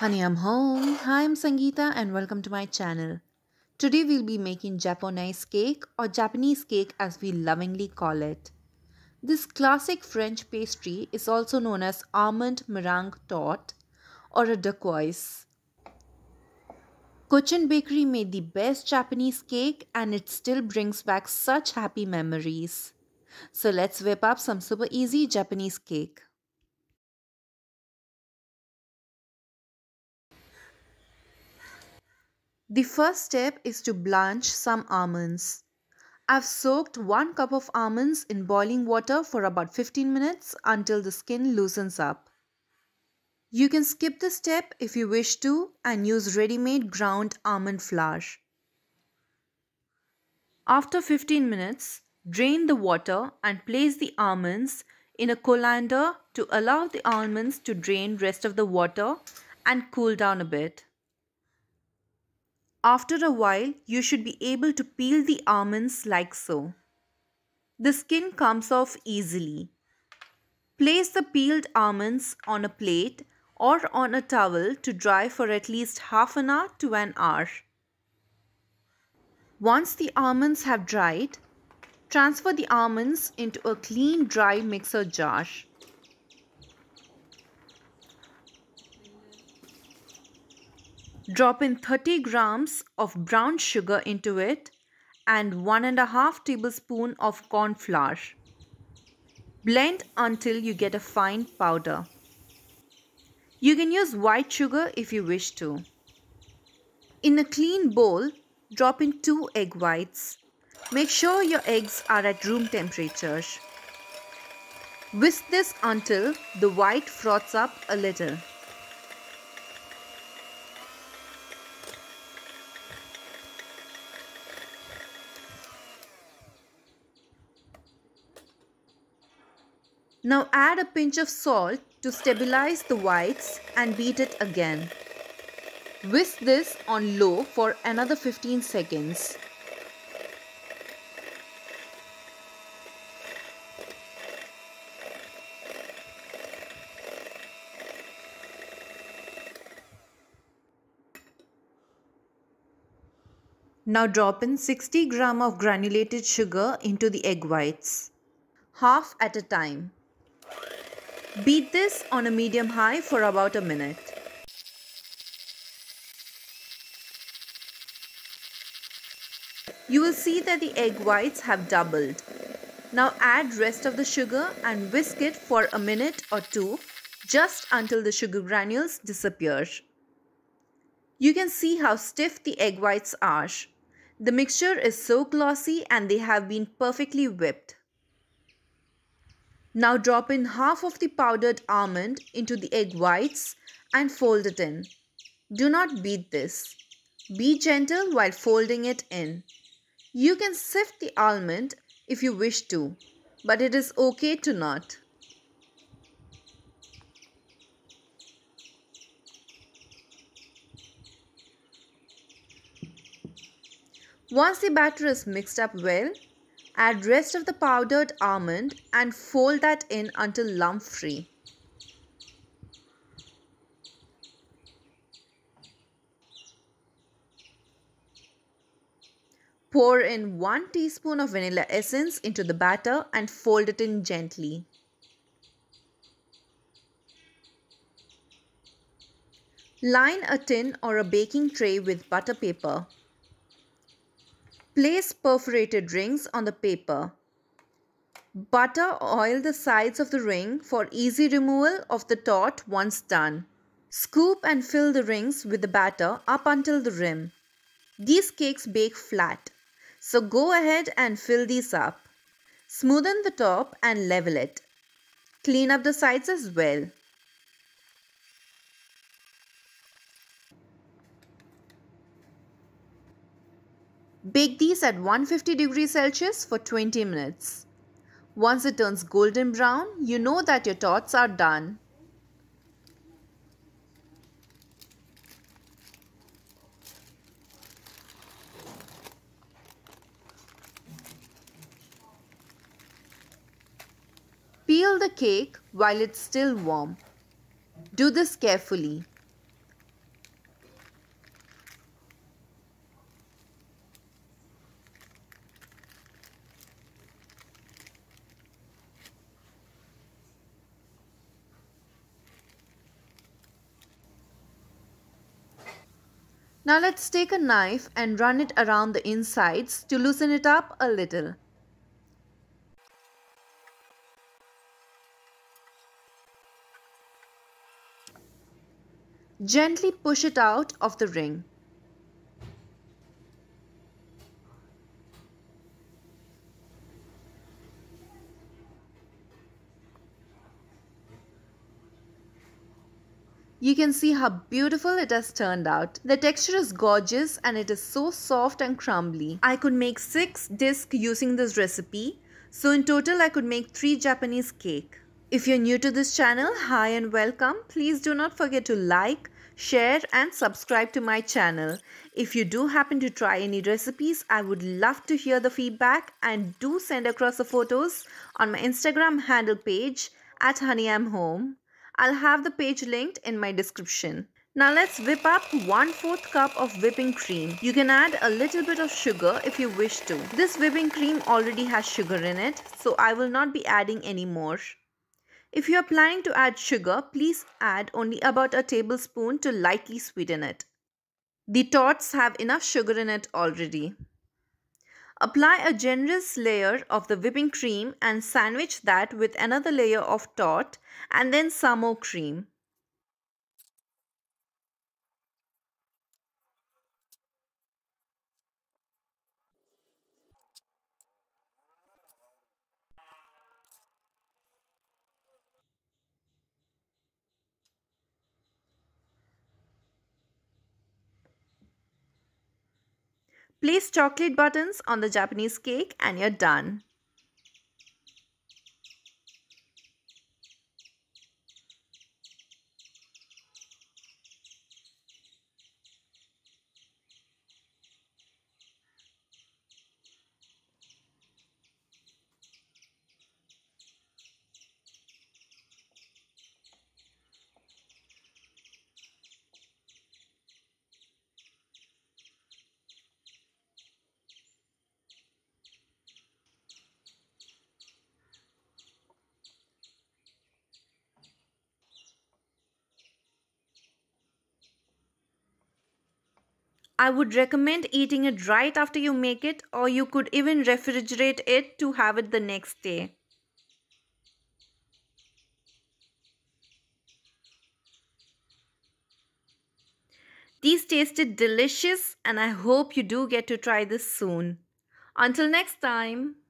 Honey I'm Home. Hi, I'm Sangeeta and welcome to my channel. Today we'll be making Japanese cake or Japanese cake as we lovingly call it. This classic French pastry is also known as almond meringue torte or a dacquoise. Cochin Bakery made the best Japanese cake and it still brings back such happy memories. So let's whip up some super easy Japanese cake. The first step is to blanch some almonds. I've soaked 1 cup of almonds in boiling water for about 15 minutes until the skin loosens up. You can skip this step if you wish to and use ready-made ground almond flour. After 15 minutes, drain the water and place the almonds in a colander to allow the almonds to drain rest of the water and cool down a bit. After a while, you should be able to peel the almonds like so. The skin comes off easily. Place the peeled almonds on a plate or on a towel to dry for at least half an hour to an hour. Once the almonds have dried, transfer the almonds into a clean dry mixer jar. Drop in 30 grams of brown sugar into it and 1.5 tablespoons of corn flour. Blend until you get a fine powder. You can use white sugar if you wish to. In a clean bowl, drop in 2 egg whites. Make sure your eggs are at room temperature. Whisk this until the white froths up a little. Now add a pinch of salt to stabilize the whites and beat it again. Whisk this on low for another 15 seconds. Now drop in 60 grams of granulated sugar into the egg whites, half at a time. Beat this on a medium-high for about a minute. You will see that the egg whites have doubled. Now add rest of the sugar and whisk it for a minute or two, just until the sugar granules disappear. You can see how stiff the egg whites are. The mixture is so glossy and they have been perfectly whipped. Now drop in half of the powdered almond into the egg whites and fold it in. Do not beat this. Be gentle while folding it in. You can sift the almond if you wish to, but it is okay to not. Once the batter is mixed up well, add rest of the powdered almond and fold that in until lump free. Pour in 1 teaspoon of vanilla essence into the batter and fold it in gently. Line a tin or a baking tray with butter paper. Place perforated rings on the paper. Butter oil the sides of the ring for easy removal of the torte once done. Scoop and fill the rings with the batter up until the rim. These cakes bake flat, so go ahead and fill these up. Smoothen the top and level it. Clean up the sides as well. Bake these at 150 degrees Celsius for 20 minutes. Once it turns golden brown, you know that your tortes are done. Peel the cake while it's still warm. Do this carefully. Now let's take a knife and run it around the insides to loosen it up a little. Gently push it out of the ring. You can see how beautiful it has turned out. The texture is gorgeous and it is so soft and crumbly. I could make 6 discs using this recipe. So in total I could make 3 Japanese cake. If you're new to this channel, hi and welcome. Please do not forget to like, share and subscribe to my channel. If you do happen to try any recipes, I would love to hear the feedback and do send across the photos on my Instagram handle page at Honey I'm Home. I'll have the page linked in my description. Now let's whip up 1/4 cup of whipping cream. You can add a little bit of sugar if you wish to. This whipping cream already has sugar in it, so I will not be adding any more. If you are planning to add sugar, please add only about a tablespoon to lightly sweeten it. The tots have enough sugar in it already. Apply a generous layer of the whipping cream and sandwich that with another layer of tot and then some more cream. Place chocolate buttons on the Japanese cake and you're done. I would recommend eating it right after you make it, or you could even refrigerate it to have it the next day. These tasted delicious and I hope you do get to try this soon. Until next time.